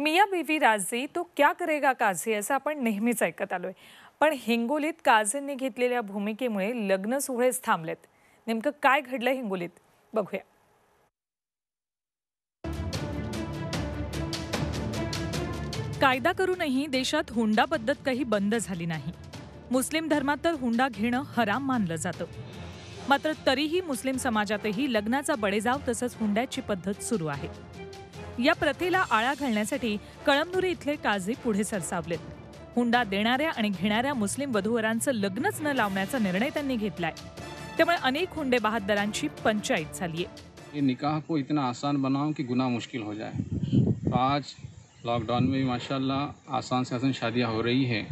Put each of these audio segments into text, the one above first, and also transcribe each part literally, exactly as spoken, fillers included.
मिया बीवी राजी तो क्या करेगा काझी असं आपण नेहमीच ऐकत आलोय, पण हिंगोलीत काझींनी घेतलेल्या भूमिकेमुळे लग्न सोहळे थांबलेत। नेमकं काय घडलं हिंगोलीत बघूया। कायदा करूनही देशात हुंडा पद्धत काही बंद झाली नाही। मुस्लिम धर्मात तर हुंडा घेणं हराम मानलं जातं, मात्र तरीही मुस्लिम समाजातही लग्नाचा बडेजाव तसंच हुंड्याची पद्धत सुरू आहे। या प्रथेला आळा घालण्यासाठी कळमनुरी इथले काझी पुढे सरसावलेत। हुंडा देणाऱ्या आणि घेणाऱ्या मुस्लिम वधूवरांचं लग्नच न लावण्याचा निर्णय त्यांनी घेतलाय, त्यामुळे अनेक हुंडे बहादरांची पंचायत झाली आहे। ये निकाह को इतना आसान बनाओ कि गुनाह मुश्किल हो जाए। तो आज लॉकडाउन में माशाल्लाह आसान से आसान शादियाँ हो रही है,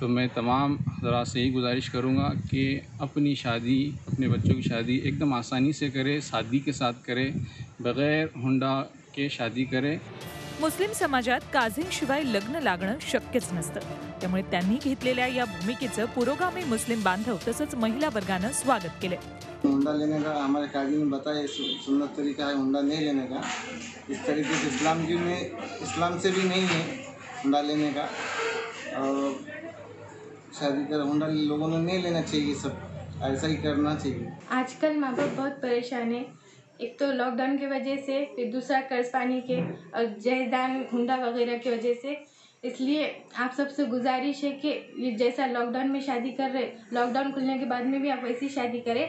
तो मैं तमाम हजरात से यही गुजारिश करूँगा कि अपनी शादी, अपने बच्चों की शादी एकदम आसानी से करे, शादी के साथ करे, बगैर हुंडा के शादी करे। मुस्लिम समाजात काझींशिवाय लग्न लागणं शक्यच नसतं, त्यामुळे त्यांनी घेतलेल्या या भूमिकेचं पुरोगामी मुस्लिम बांधव तसंच महिला वर्गानं स्वागत केले। हुंडा लेने का हमारे काजी ने बताया सुन्नत तरीका है हुंडा नहीं लेने का। इस तरीके से इस्लाम जी में इस्लाम से भी नहीं है हुंडा लेने का, और शादी कर हुंडा लोगों ने नहीं लेना चाहिए, सब ऐसा ही करना चाहिए। आजकल माँ बाप बहुत परेशान है, एक तो लॉकडाउन की वजह से, फिर दूसरा कर्ज पानी के और जायदाद हुंडा वगैरह की वजह से। इसलिए आप सबसे गुजारिश है कि ये जैसा लॉकडाउन में शादी कर रहे, लॉकडाउन खुलने के बाद में भी आप वैसी शादी करें।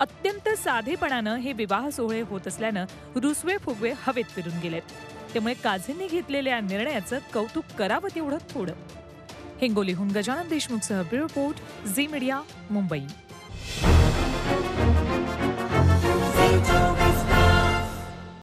अत्यंत साधेपणानं हे विवाह सोहळे होत असल्यानं रुसवे फुगवे हवेत फिरून गेलेत, त्यामुळे काझींनी घेतलेल्या निर्णयाचं कौतुक करावं तेवढं थोडं। हिंगोलीहून गजानन देशमुख सह ब्युरो रिपोर्ट, झी मीडिया, मुंबई।